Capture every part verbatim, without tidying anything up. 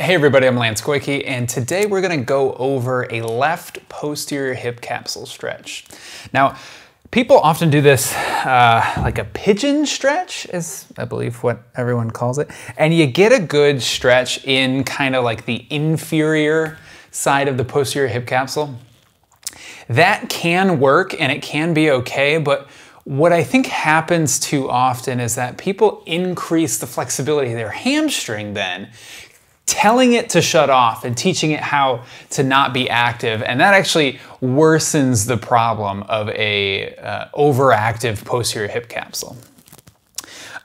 Hey everybody, I'm Lance Goyke, and today we're gonna go over a left posterior hip capsule stretch. Now, people often do this uh, like a pigeon stretch, is I believe what everyone calls it, and you get a good stretch in kind of like the inferior side of the posterior hip capsule. That can work and it can be okay, but what I think happens too often is that people increase the flexibility of their hamstring then, telling it to shut off and teaching it how to not be active, and that actually worsens the problem of a uh, overactive posterior hip capsule.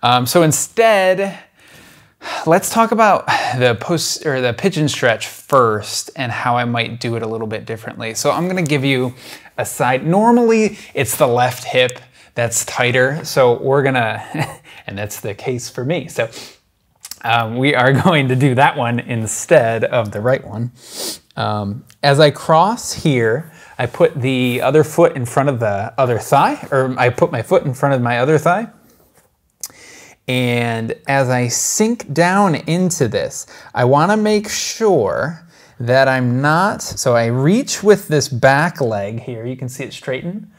Um, so instead, let's talk about the post or the pigeon stretch first and how I might do it a little bit differently. So I'm going to give you a side. Normally, it's the left hip that's tighter, so we're gonna, and that's the case for me. So. Um, we are going to do that one instead of the right one. Um, as I cross here, I put the other foot in front of the other thigh, or I put my foot in front of my other thigh. And as I sink down into this, I want to make sure that I'm not, so I reach with this back leg here, you can see it straighten.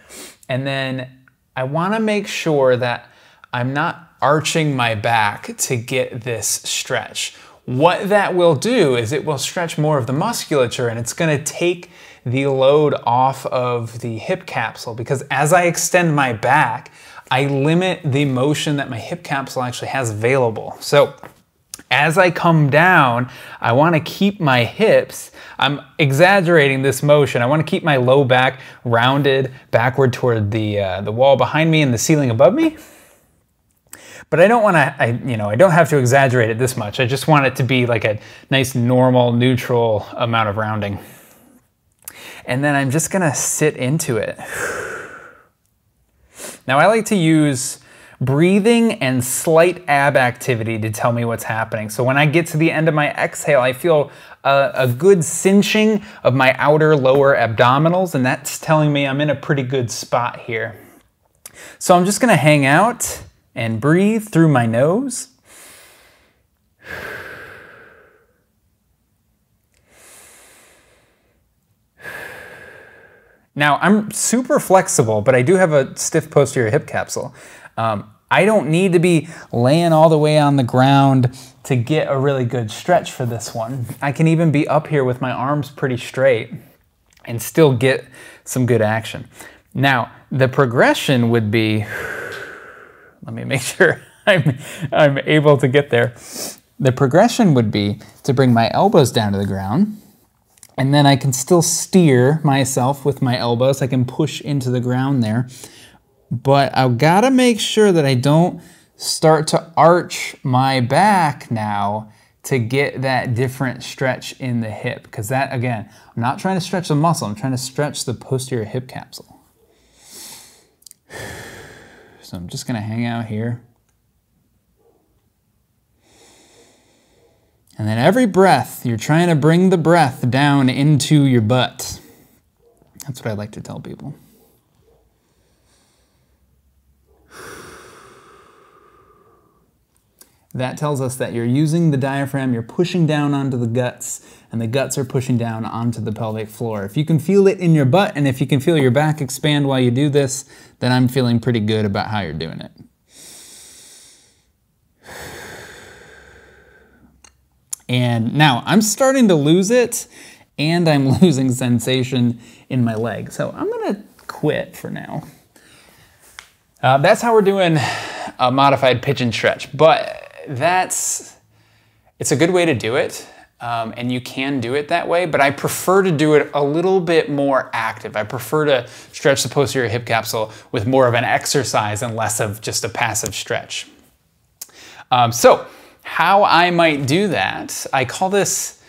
And then I want to make sure that I'm not arching my back to get this stretch. What that will do is it will stretch more of the musculature, and it's going to take the load off of the hip capsule, because as I extend my back, I limit the motion that my hip capsule actually has available. So as I come down, I want to keep my hips, I'm exaggerating this motion, I want to keep my low back rounded backward toward the, uh, the wall behind me and the ceiling above me. But I don't want to, I, you know, I don't have to exaggerate it this much. I just want it to be like a nice, normal, neutral amount of rounding. And then I'm just going to sit into it. Now, I like to use breathing and slight ab activity to tell me what's happening. So when I get to the end of my exhale, I feel a, a good cinching of my outer lower abdominals, and that's telling me I'm in a pretty good spot here. So I'm just going to hang out and breathe through my nose. Now, I'm super flexible, but I do have a stiff posterior hip capsule. Um, I don't need to be laying all the way on the ground to get a really good stretch for this one. I can even be up here with my arms pretty straight and still get some good action. Now, the progression would be, let me make sure I'm, I'm able to get there. The progression would be to bring my elbows down to the ground, and then I can still steer myself with my elbows. I can push into the ground there, but I've got to make sure that I don't start to arch my back now to get that different stretch in the hip, because that, again, I'm not trying to stretch the muscle. I'm trying to stretch the posterior hip capsule. So I'm just going to hang out here. And then every breath, you're trying to bring the breath down into your butt. That's what I like to tell people. That tells us that you're using the diaphragm, you're pushing down onto the guts, and the guts are pushing down onto the pelvic floor. If you can feel it in your butt, and if you can feel your back expand while you do this, then I'm feeling pretty good about how you're doing it. And now I'm starting to lose it, and I'm losing sensation in my leg. So I'm gonna quit for now. Uh, that's how we're doing a modified pigeon stretch, but that's, it's a good way to do it, um, and you can do it that way, but I prefer to do it a little bit more active. I prefer to stretch the posterior hip capsule with more of an exercise and less of just a passive stretch. Um, so how I might do that, I call this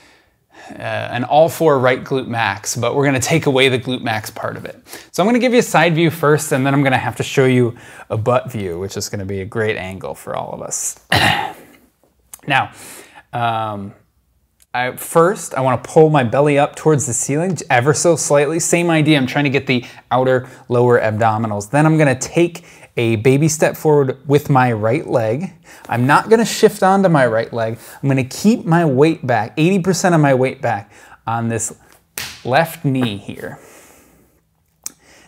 uh, an all four right glute max, but we're gonna take away the glute max part of it. So I'm gonna give you a side view first, and then I'm gonna have to show you a butt view, which is gonna be a great angle for all of us. Now, um, I, first I want to pull my belly up towards the ceiling ever so slightly. Same idea, I'm trying to get the outer lower abdominals. Then I'm going to take a baby step forward with my right leg. I'm not gonna shift onto my right leg. I'm gonna keep my weight back, eighty percent of my weight back on this left knee here.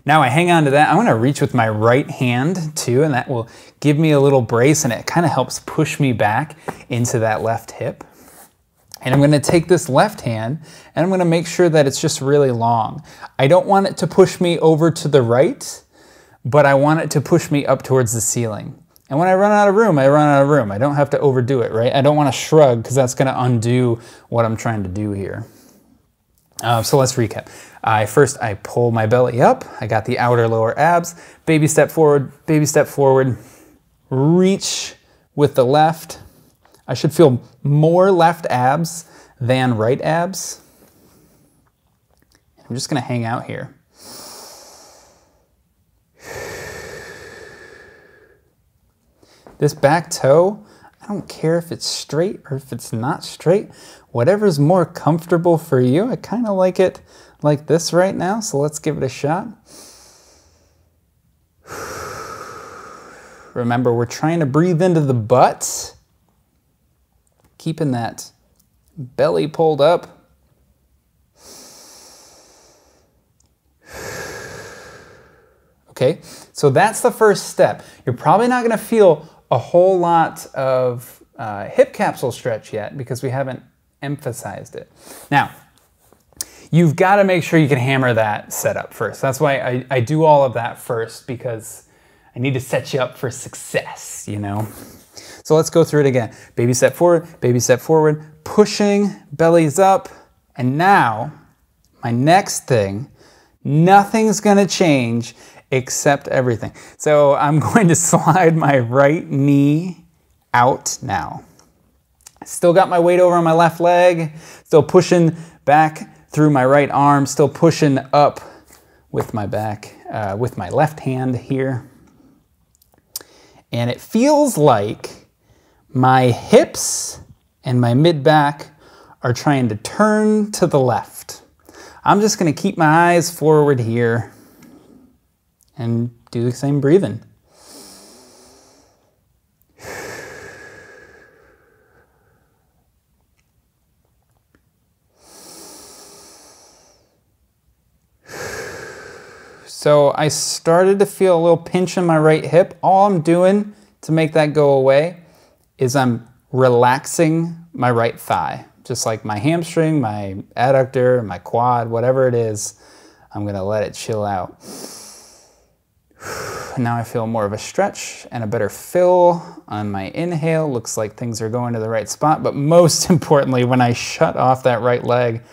Now I hang on to that. I'm gonna reach with my right hand too, and that will give me a little brace, and it kind of helps push me back into that left hip. And I'm gonna take this left hand and I'm gonna make sure that it's just really long. I don't want it to push me over to the right, but I want it to push me up towards the ceiling. And when I run out of room, I run out of room. I don't have to overdo it, right? I don't wanna shrug, because that's gonna undo what I'm trying to do here. Uh, so let's recap. I first, I pull my belly up. I got the outer lower abs, baby step forward, baby step forward, reach with the left. I should feel more left abs than right abs. I'm just gonna hang out here. This back toe, I don't care if it's straight or if it's not straight, whatever's more comfortable for you. I kinda like it like this right now, so let's give it a shot. Remember, we're trying to breathe into the butt, keeping that belly pulled up. Okay, so that's the first step. You're probably not gonna feel a whole lot of uh, hip capsule stretch yet because we haven't emphasized it. Now, you've gotta make sure you can hammer that setup first. That's why I, I do all of that first, because I need to set you up for success, you know? So let's go through it again. Baby step forward, baby step forward, pushing, bellies up. And now, my next thing, nothing's gonna change except everything. So I'm going to slide my right knee out now. Still got my weight over on my left leg, still pushing back through my right arm, still pushing up with my back, uh, with my left hand here. And it feels like my hips and my mid-back are trying to turn to the left. I'm just gonna keep my eyes forward here and do the same breathing. So I started to feel a little pinch in my right hip. All I'm doing to make that go away is I'm relaxing my right thigh, just like my hamstring, my adductor, my quad, whatever it is, I'm gonna let it chill out. Now I feel more of a stretch and a better fill on my inhale. Looks like things are going to the right spot, but most importantly, when I shut off that right leg,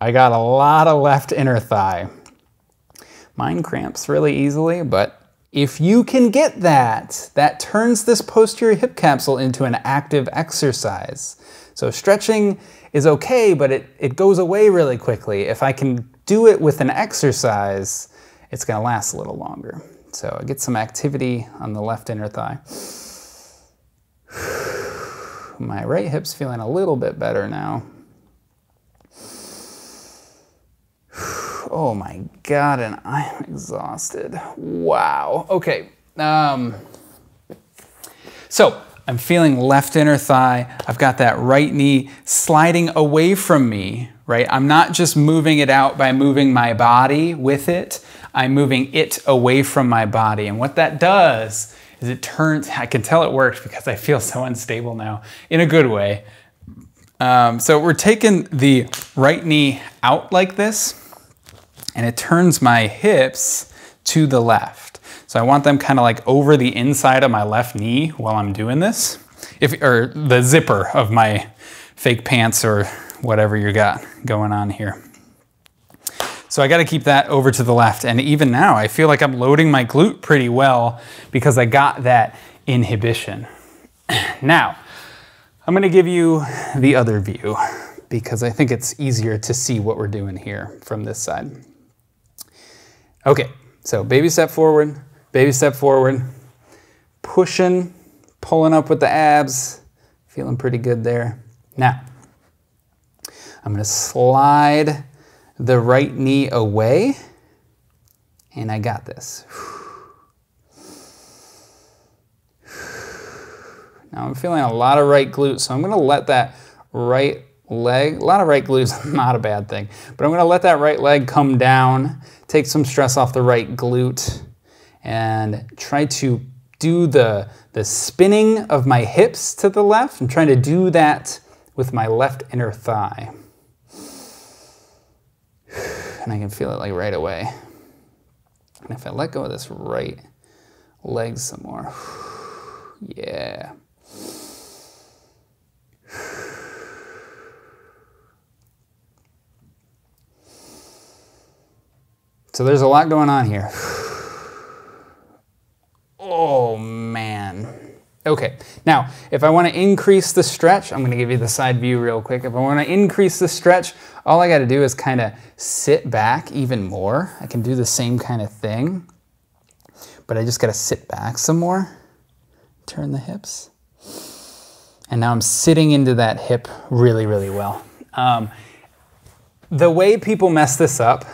I got a lot of left inner thigh. Mine cramps really easily, but if you can get that, that turns this posterior hip capsule into an active exercise. So stretching is okay, but it, it goes away really quickly. If I can do it with an exercise, it's gonna last a little longer. So I get some activity on the left inner thigh. My right hip's feeling a little bit better now. Oh my God, and I'm exhausted. Wow, okay. Um, so I'm feeling left inner thigh. I've got that right knee sliding away from me, right? I'm not just moving it out by moving my body with it. I'm moving it away from my body. And what that does is it turns, I can tell it worked because I feel so unstable now, in a good way. Um, so we're taking the right knee out like this, and it turns my hips to the left. So I want them kind of like over the inside of my left knee while I'm doing this, if, or the zipper of my fake pants or whatever you got going on here. So I gotta keep that over to the left. And even now I feel like I'm loading my glute pretty well because I got that inhibition. Now, I'm gonna give you the other view because I think it's easier to see what we're doing here from this side. Okay, so baby step forward, baby step forward, pushing, pulling up with the abs, feeling pretty good there. Now, I'm gonna slide the right knee away, and I got this. Now I'm feeling a lot of right glutes, so I'm going to let that right leg, a lot of right glutes, not a bad thing, but I'm going to let that right leg come down, take some stress off the right glute, and try to do the, the spinning of my hips to the left. I'm trying to do that with my left inner thigh. And I can feel it like right away. And if I let go of this right leg some more, yeah. So there's a lot going on here. Oh man. Okay, now if I want to increase the stretch, I'm going to give you the side view real quick. If I want to increase the stretch, all I got to do is kind of sit back even more. I can do the same kind of thing, but I just got to sit back some more, turn the hips. And now I'm sitting into that hip really, really well. Um, the way people mess this up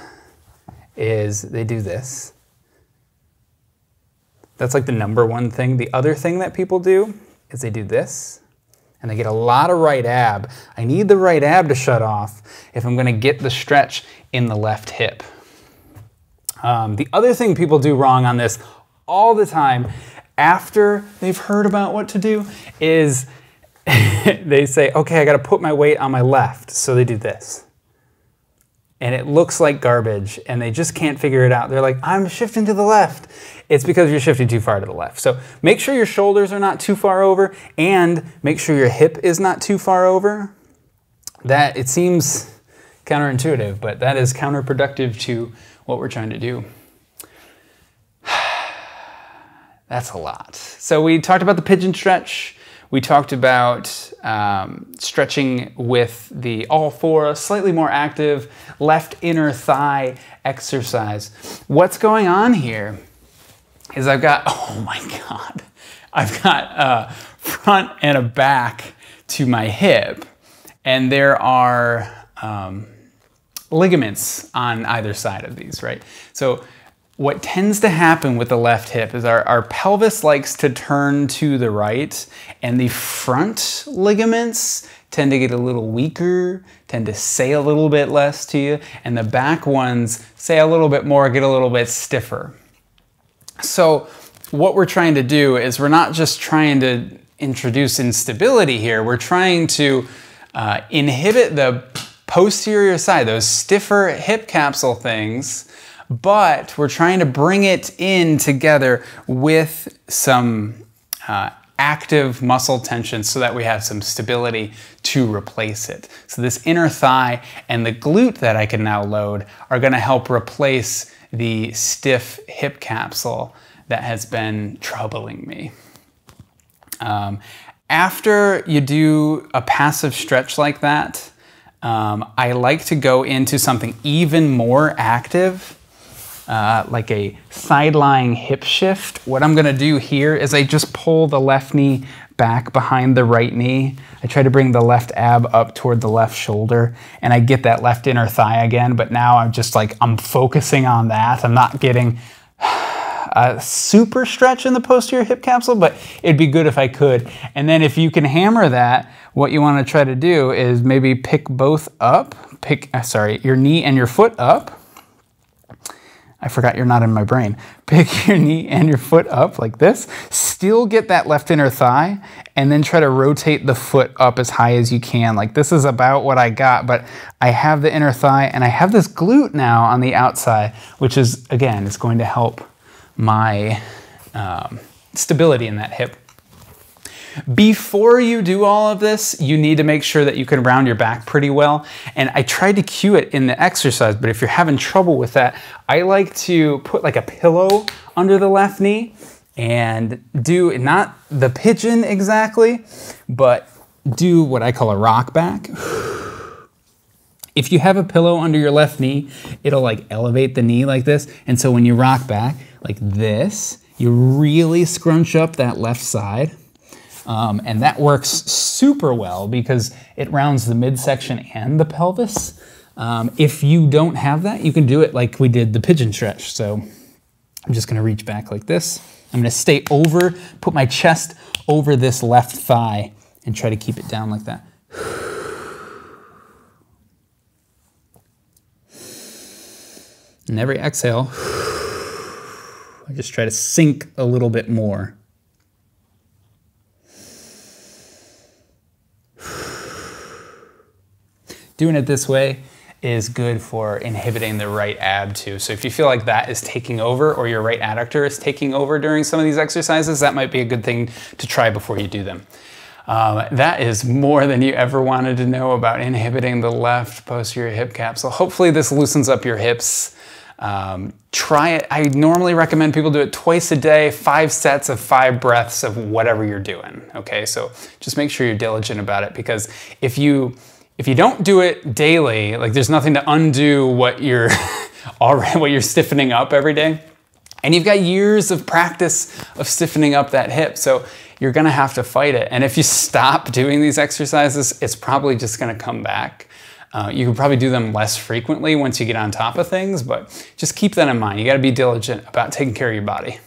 is they do this. That's like the number one thing. The other thing that people do is they do this, and they get a lot of right ab. I need the right ab to shut off if I'm gonna get the stretch in the left hip. Um, the other thing people do wrong on this all the time after they've heard about what to do is they say, okay, I gotta put my weight on my left. So they do this. And it looks like garbage, and they just can't figure it out. They're like, I'm shifting to the left. It's because you're shifting too far to the left. So make sure your shoulders are not too far over, and make sure your hip is not too far over. That, it seems counterintuitive, but that is counterproductive to what we're trying to do. That's a lot. So we talked about the pigeon stretch. We talked about um, stretching with the all four, slightly more active left inner thigh exercise. What's going on here is I've got, oh my God, I've got a front and a back to my hip, and there are um, ligaments on either side of these, right? So what tends to happen with the left hip is our, our pelvis likes to turn to the right, and the front ligaments tend to get a little weaker, tend to say a little bit less to you, and the back ones say a little bit more, get a little bit stiffer. So what we're trying to do is we're not just trying to introduce instability here, we're trying to uh, inhibit the posterior side, those stiffer hip capsule things, but we're trying to bring it in together with some uh, active muscle tension so that we have some stability to replace it. So this inner thigh and the glute that I can now load are going to help replace the stiff hip capsule that has been troubling me. Um, after you do a passive stretch like that, um, I like to go into something even more active, Uh, like a side-lying hip shift. What I'm gonna do here is I just pull the left knee back behind the right knee. I try to bring the left ab up toward the left shoulder, and I get that left inner thigh again, but now I'm just like, I'm focusing on that. I'm not getting a super stretch in the posterior hip capsule, but it'd be good if I could. And then if you can hammer that, what you wanna try to do is maybe pick both up, pick, uh, sorry, your knee and your foot up. I forgot you're not in my brain. Pick your knee and your foot up like this. Still get that left inner thigh, and then try to rotate the foot up as high as you can. Like, this is about what I got, but I have the inner thigh and I have this glute now on the outside, which is, again, it's going to help my um, stability in that hip. Before you do all of this, you need to make sure that you can round your back pretty well. And I tried to cue it in the exercise, but if you're having trouble with that, I like to put like a pillow under the left knee and do, not the pigeon exactly, but do what I call a rock back. If you have a pillow under your left knee, it'll like elevate the knee like this. And so when you rock back like this, you really scrunch up that left side. Um, and that works super well because it rounds the midsection and the pelvis. Um, if you don't have that, you can do it like we did the pigeon stretch. So I'm just going to reach back like this. I'm going to stay over, put my chest over this left thigh and try to keep it down like that. And every exhale, I just try to sink a little bit more. Doing it this way is good for inhibiting the right ab too. So if you feel like that is taking over or your right adductor is taking over during some of these exercises, that might be a good thing to try before you do them. Um, that is more than you ever wanted to know about inhibiting the left posterior hip capsule. Hopefully this loosens up your hips. Um, try it. I normally recommend people do it twice a day, five sets of five breaths of whatever you're doing. Okay, so just make sure you're diligent about it, because if you If you don't do it daily, like there's nothing to undo what you're already, what you're stiffening up every day. And you've got years of practice of stiffening up that hip. So you're gonna have to fight it. And if you stop doing these exercises, it's probably just gonna come back. Uh, you can probably do them less frequently once you get on top of things, but just keep that in mind. You gotta be diligent about taking care of your body.